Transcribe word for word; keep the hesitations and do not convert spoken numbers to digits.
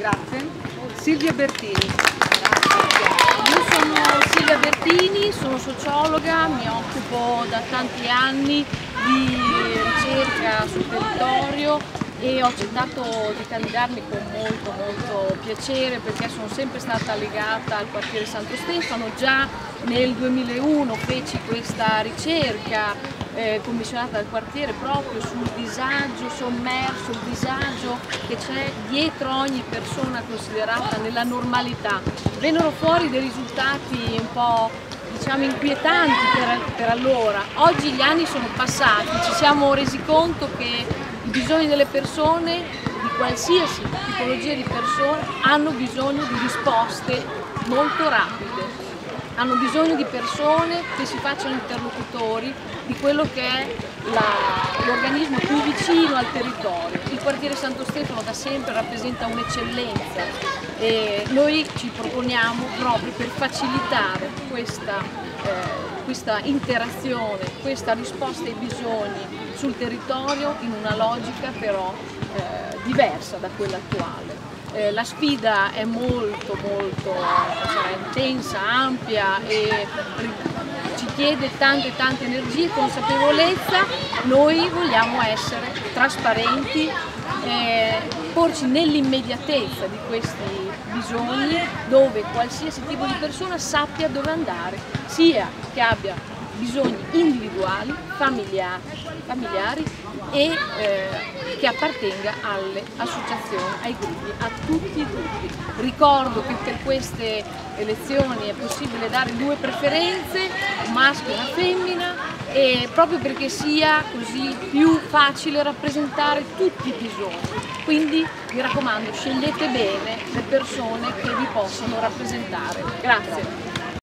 Grazie. Silvia Bertini. Io sono Silvia Bertini, sono sociologa, mi occupo da tanti anni di ricerca sul territorio e ho accettato di candidarmi con molto molto piacere perché sono sempre stata legata al quartiere Santo Stefano. Già nel duemilauno feci questa ricerca eh, commissionata dal quartiere proprio sul disagio sommerso, il disagio che c'è dietro ogni persona considerata nella normalità. Vennero fuori dei risultati un po' diciamo inquietanti per, per allora. Oggi gli anni sono passati, ci siamo resi conto che i bisogni delle persone, di qualsiasi tipologia di persone, hanno bisogno di risposte molto rapide. Hanno bisogno di persone che si facciano interlocutori di quello che è l'organismo più vicino al territorio. Il quartiere Santo Stefano da sempre rappresenta un'eccellenza e noi ci proponiamo proprio per facilitare questa, eh, questa interazione, questa risposta ai bisogni sul territorio in una logica però eh, diversa da quella attuale. Eh, la sfida è molto molto cioè, intensa, ampia e ci chiede tante tante energie e consapevolezza. Noi vogliamo essere trasparenti, eh, porci nell'immediatezza di questi bisogni dove qualsiasi tipo di persona sappia dove andare, sia che abbia bisogni individuali, familiari, familiari e eh, che appartenga alle associazioni, ai gruppi, a tutti i gruppi. Ricordo che per queste elezioni è possibile dare due preferenze, un maschio e una femmina, e proprio perché sia così più facile rappresentare tutti i bisogni. Quindi mi raccomando, scegliete bene le persone che vi possono rappresentare. Grazie.